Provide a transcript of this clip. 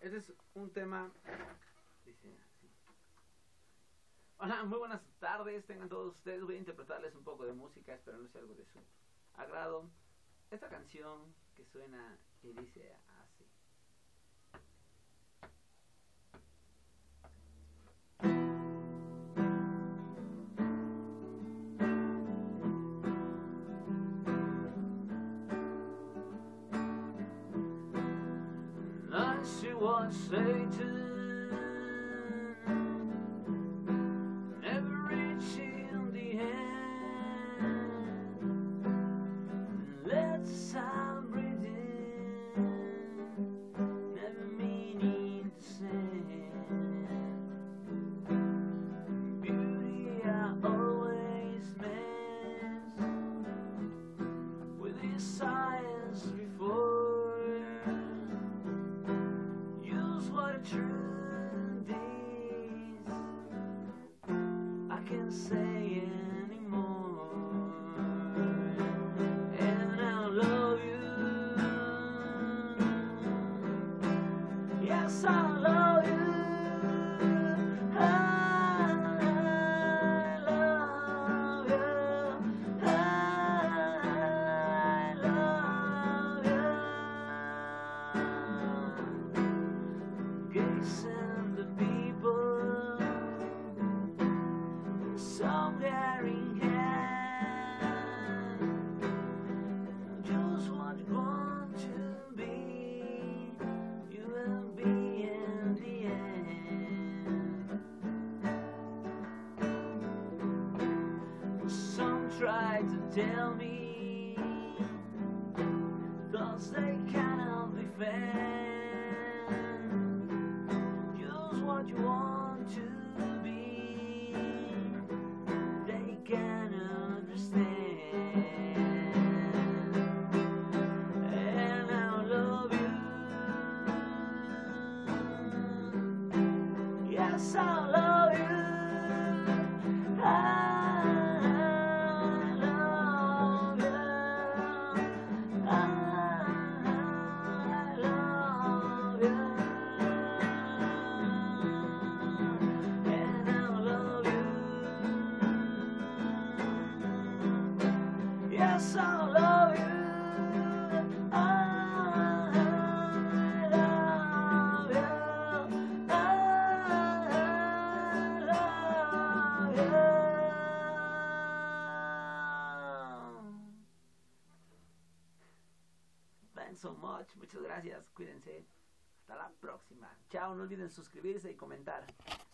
Este es un tema. Dice así. Hola, muy buenas tardes, tengan todos ustedes. Voy a interpretarles un poco de música, espero no sea algo de su agrado. Esta canción que suena y dice así. Nights in White Satin, never reaching the end. Let the sun breathe in, never meaning to send. Beauty I always meant with this science before. True days, I can't say anymore, and I love you. Yes, I love you. And the people, some daring hand, just what you want to be, you will be in the end. Some try to tell me, thoughts they cannot defend. What you want to be, they can understand. And I love you. Yes, I love you. I love you. I love you. Yes, I love you. I love you. I love you. Thanks so much. Muchas gracias. Cuídense. Hasta la próxima. Chao. No olviden suscribirse y comentar.